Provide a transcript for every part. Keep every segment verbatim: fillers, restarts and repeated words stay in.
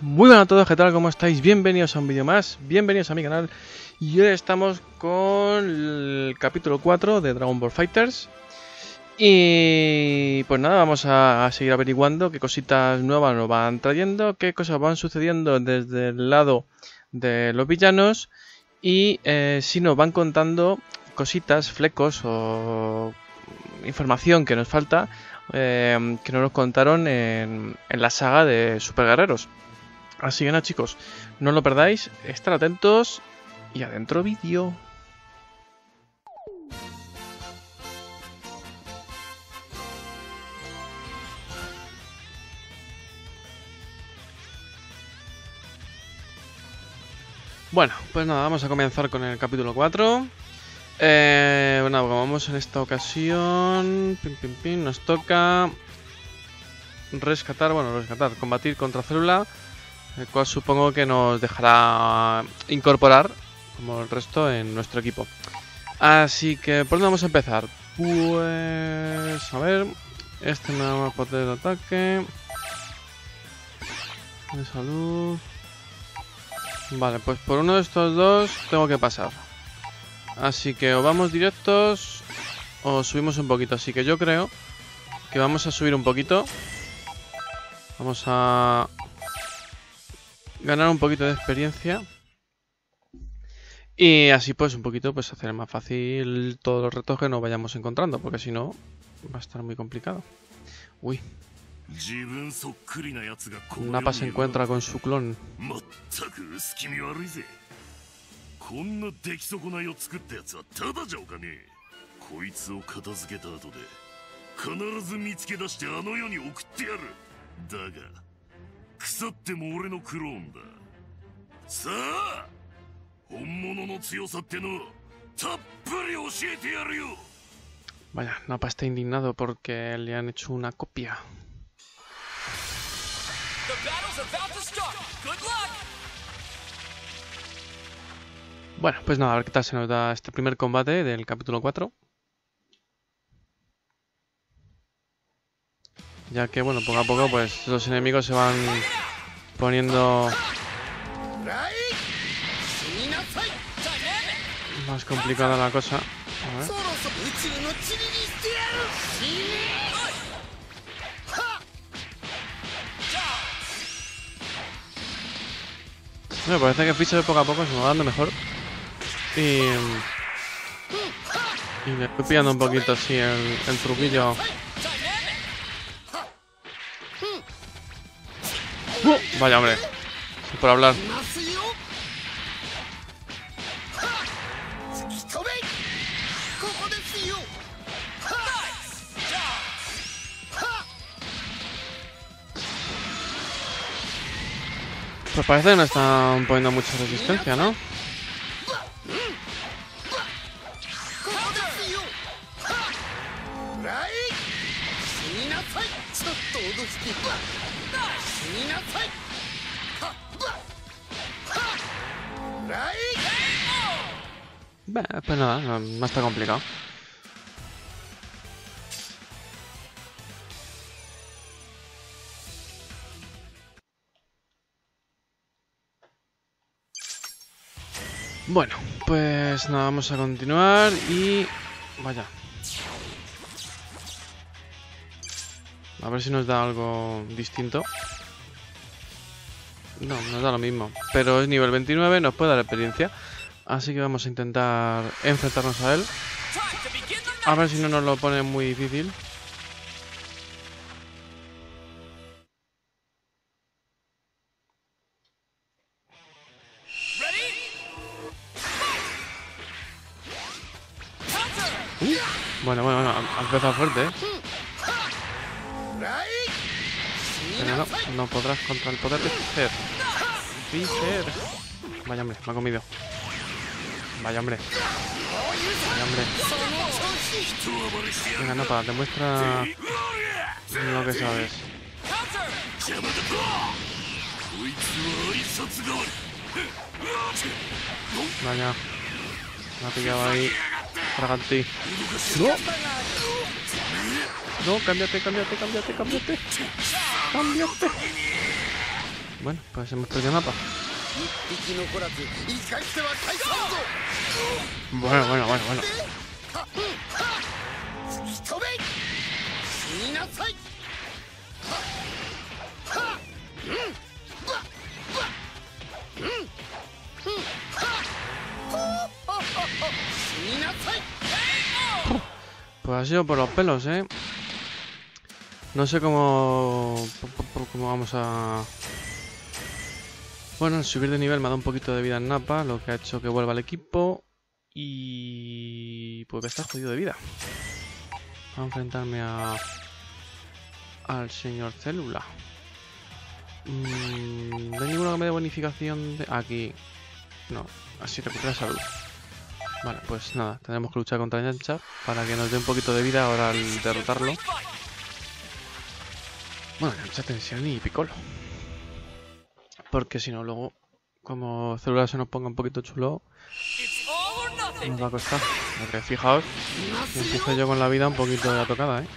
Muy buenas a todos, ¿qué tal? ¿Cómo estáis? Bienvenidos a un vídeo más, bienvenidos a mi canal. Y hoy estamos con el capítulo cuatro de Dragon Ball FighterZ. Y pues nada, vamos a seguir averiguando qué cositas nuevas nos van trayendo, qué cosas van sucediendo desde el lado de los villanos. Y eh, si nos van contando cositas, flecos o información que nos falta, eh, que no nos contaron en, en la saga de Super Guerreros. Así que nada, chicos, no lo perdáis, estad atentos y adentro vídeo. Bueno, pues nada, vamos a comenzar con el capítulo cuatro. Eh, bueno, vamos en esta ocasión. Pim, pim, pim, nos toca rescatar, bueno, rescatar, combatir contra Célula. El cual supongo que nos dejará incorporar, como el resto, en nuestro equipo. Así que, ¿por dónde vamos a empezar? Pues... a ver... Este me da más poder de ataque... de salud... Vale, pues por uno de estos dos tengo que pasar. Así que o vamos directos o subimos un poquito. Así que yo creo que vamos a subir un poquito. Vamos a... ganar un poquito de experiencia. Y así pues un poquito pues hacer más fácil todos los retos que nos vayamos encontrando. Porque si no va a estar muy complicado. Uy. Nappa se encuentra con su clon. Vaya, Nappa está indignado porque le han hecho una copia. Bueno, pues nada, a ver qué tal se nos da este primer combate del capítulo cuatro. Ya que, bueno, poco a poco, pues los enemigos se van poniendo más complicada la cosa. A ver. Me parece que Freezer poco a poco se me va dando mejor. Y, y le estoy pillando un poquito así el, el truquillo. Uh, vaya, hombre. Por hablar. Pues parece que no están poniendo mucha resistencia, ¿no? Bueno, pues nada, no, no está complicado. Bueno, pues nada, vamos a continuar y... vaya. A ver si nos da algo distinto. No, nos da lo mismo. Pero es nivel veintinueve, nos puede dar experiencia. Así que vamos a intentar enfrentarnos a él. A ver si no nos lo pone muy difícil. Bueno, bueno, bueno, ha empezado fuerte, ¿eh? Pero no, no podrás contra el poder de Freezer. Freezer. Vaya, hombre, me ha comido. Vaya, hombre. Vaya, hombre. Venga, Nappa, demuestra lo que sabes. Vaya. Me ha pillado ahí. Fraganti. ¡No! No, cámbiate, cámbiate, cámbiate, cámbiate. Cámbiate. Bueno, pues hemos perdido el mapa. Bueno, bueno, bueno, bueno. Pues ha sido por los pelos, eh. No sé cómo, cómo vamos a... Bueno, el subir de nivel me ha dado un poquito de vida en Nappa, lo que ha hecho que vuelva al equipo. Y... pues está jodido de vida. Voy a enfrentarme a... al señor Célula. Mm, ¿no hay ninguno que me dé bonificación de...? Aquí... no, así recupera salud. Vale, pues nada, tendremos que luchar contra Yancha para que nos dé un poquito de vida ahora al derrotarlo. Bueno, Yancha, tensión y Piccolo. Porque si no, luego, como Célula se nos ponga un poquito chulo, nos va a costar. Porque fijaos, empiezo yo con la vida un poquito de la tocada, ¿eh?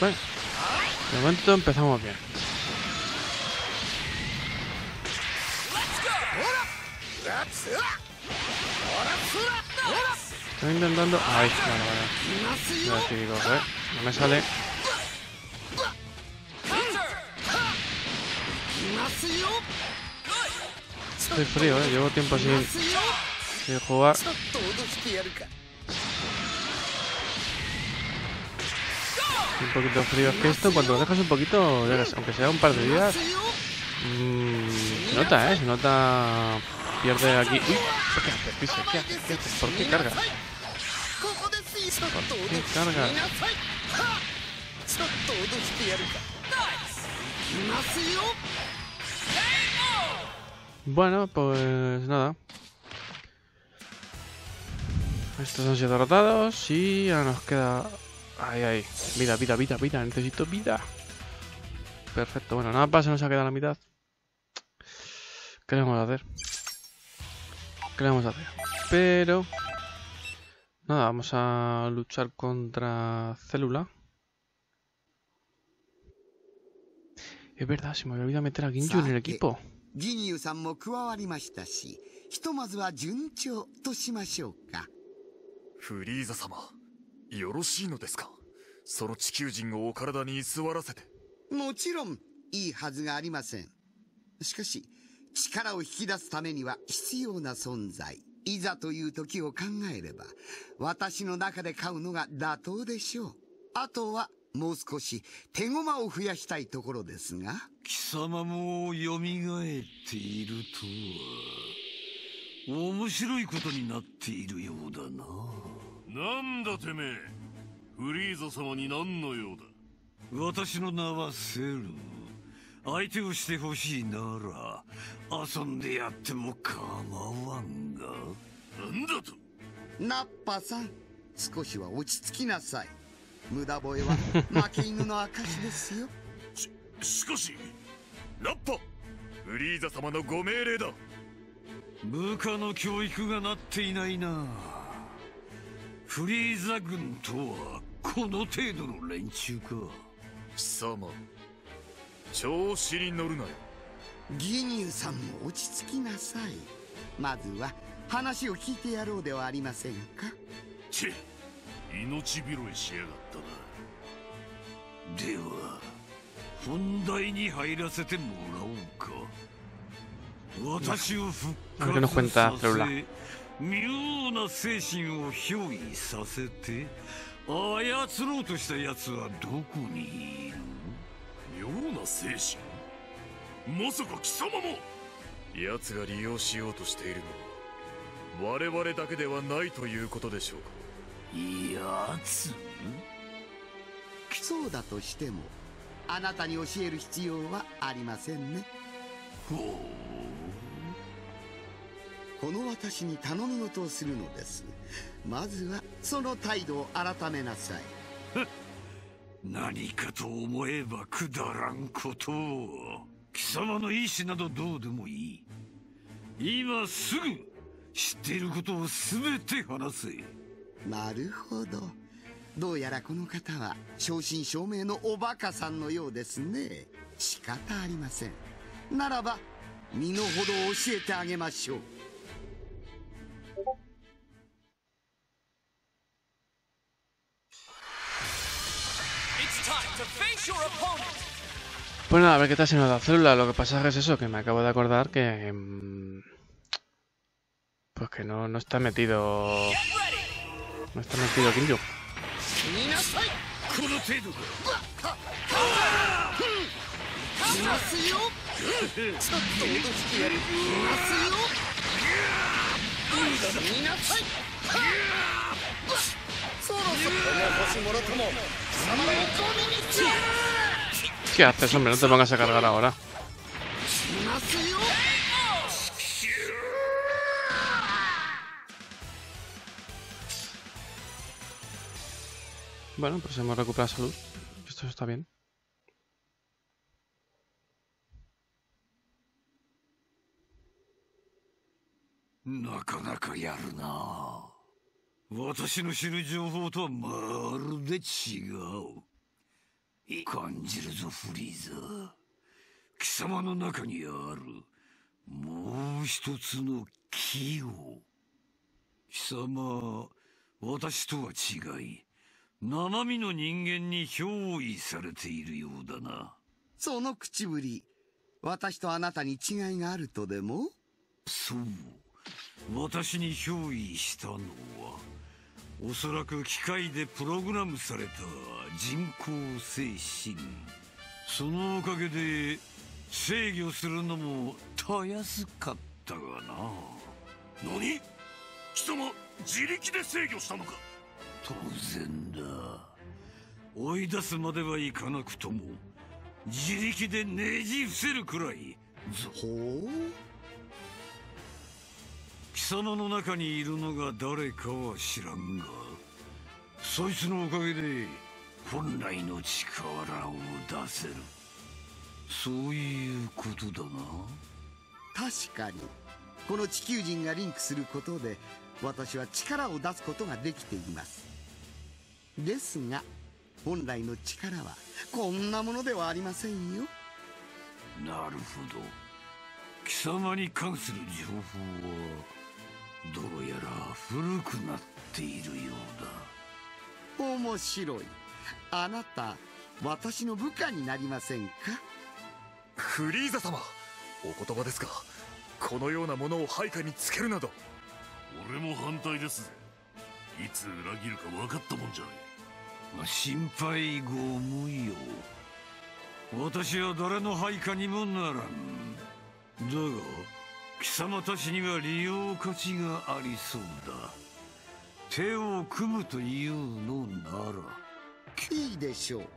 Bueno, de momento empezamos bien. Estoy intentando... ay, vale, vale. Ya te digo, ¿eh? No me sale. Estoy frío, ¿eh? Llevo tiempo sin, sin jugar. Un poquito frío. Es que esto, cuando lo dejas un poquito, aunque sea un par de días, mmm, se nota, ¿eh? Se nota... pierde aquí... uy, ¿qué haces, Freezer? ¿Qué haces? ¿Qué haces? ¿Por qué cargas? ¿Por qué cargas? Bueno, pues nada. Estos han sido derrotados y ya nos queda... ay, ay, vida, vida, vida, vida, necesito vida. Perfecto, bueno, nada pasa, nos ha quedado la mitad. ¿Qué le vamos a hacer? ¿Qué le vamos a hacer? Pero... nada, vamos a luchar contra Célula. Es verdad, se me había olvidado meter a Ginyu en el equipo. Freezer-sama. よろしいのですか。その地球人をお体に居座らせて。もちろんいいはずがありません。しかし力を引き出すためには必要な存在。いざという時を考えれば私の中で買うのが妥当でしょう。あとはもう少し手駒を増やしたいところですが。貴様も蘇っているとは面白いことになっているようだな。 なんだてめえ、フリーザ様に何の用だ。私の名はセル。相手をしてほしいなら遊んでやっても構わんが。なんだと。ナッパさん、少しは落ち着きなさい。無駄吠えは負け犬の証ですよ。し、しかし、ナッパ、フリーザ様のご命令だ。部下の教育がなっていないな。 フリーザ軍とはこの程度の連中か。貴様、調子に乗るなよ。ギニューさんも落ち着きなさい。まずは話を聞いてやろうではありませんか。チッ、命拾いしやがったな。では、本題に入らせてもらおうか。私を復活させ。 妙な精神を憑依させて操ろうとしたやつはどこにいる。妙な精神、まさか貴様も。やつが利用しようとしているのは我々だけではないということでしょうか。やつそうだとしてもあなたに教える必要はありませんね。ほう。 この私に頼み事をするのです。まずはその態度を改めなさい。何かと思えばくだらんことを。貴様の意志などどうでもいい。今すぐ知っていることを全て話せ。なるほど。どうやらこの方は正真正銘のおバカさんのようですね。仕方ありません。ならば身の程を教えてあげましょう。Pues nada, a ver qué tal se nos da Célula. Lo que pasa es eso, que me acabo de acordar que... Pues que no, no está metido... No está metido Kinyu. ¿Qué haces, hombre? No te pongas a cargar ahora. Bueno, pues hemos recuperado salud. Esto está bien. No. 私の知る情報とはまるで違う。感じるぞ、フリーザー。貴様の中にあるもう一つの気を。貴様、私とは違い、生身の人間に憑依されているようだな。その口ぶり、私とあなたに違いがあるとでも？そう、私に憑依したのは。 おそらく機械でプログラムされた人工精神。そのおかげで制御するのもたやすかったがな。何？貴様自力で制御したのか？当然だ。追い出すまではいかなくとも自力でねじ伏せるくらい。ほう。 貴様の中にいるのが誰かは知らんが、そいつのおかげで本来の力を出せる。そういうことだな。確かに、この地球人がリンクすることで、私は力を出すことができています。ですが、本来の力はこんなものではありませんよ。なるほど。貴様に関する情報は。 どうやら古くなっているようだ。面白い。あなた、私の部下になりませんか？フリーザ様、お言葉ですが、このようなものを配下につけるなど。俺も反対です。いつ裏切るか分かったもんじゃない。まあ、心配ご無用。私は誰の配下にもならん。だが。 貴様たちには利用価値がありそうだ。手を組むというのならいいでしょう。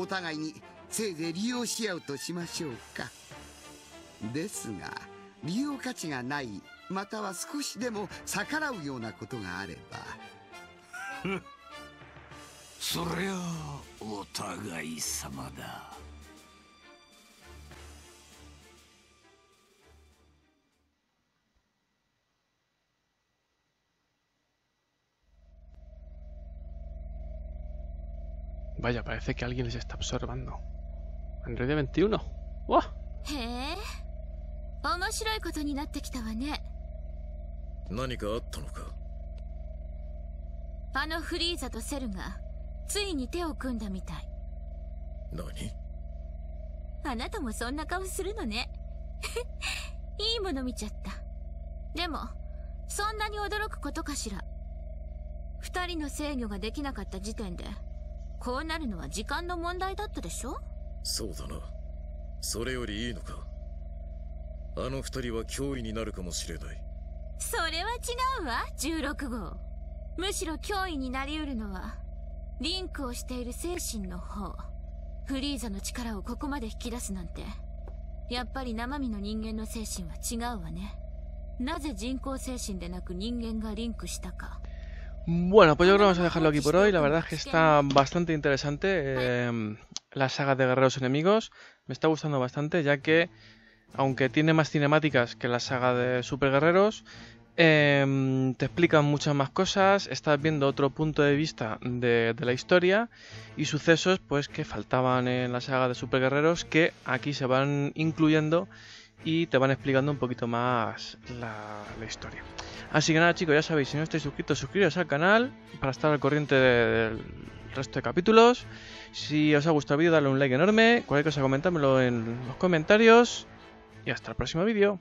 お互いにせいぜい利用し合うとしましょうか。ですが利用価値がない、または少しでも逆らうようなことがあればそりゃお互い様だ。 Vaya, parece que alguien les está observando. Android veintiuno. ¡Wow! ¿Eh? ¡Omoshiroi koto ni natte kita wa ne! ¿Nanika atta no ka? Ano Freeza to Cell ga tsui ni te o kunda mitai. ¿Nani? Anata mo sonna kao suru no ne. Ii mono michatta. Demo, sonna ni odoroku koto kashira. Futari no seigyo ga dekinakatta jiten de. こうなるのは時間の問題だったでしょ。そうだな。それよりいいのか。あの二人は脅威になるかもしれない。それは違うわ、じゅうろくごう。むしろ脅威になりうるのはリンクをしている精神の方。フリーザの力をここまで引き出すなんて、やっぱり生身の人間の精神は違うわね。なぜ人工精神でなく人間がリンクしたか。Bueno, pues yo creo que vamos a dejarlo aquí por hoy. La verdad es que está bastante interesante eh, la saga de guerreros enemigos. Me está gustando bastante, ya que aunque tiene más cinemáticas que la saga de superguerreros, eh, te explican muchas más cosas, estás viendo otro punto de vista de, de la historia y sucesos pues que faltaban en la saga de superguerreros, que aquí se van incluyendo y te van explicando un poquito más la, la historia. Así que nada, chicos, ya sabéis, si no estáis suscritos, suscribiros al canal para estar al corriente del resto de capítulos. Si os ha gustado el vídeo, dadle un like enorme, cualquier cosa comentármelo en los comentarios y hasta el próximo vídeo.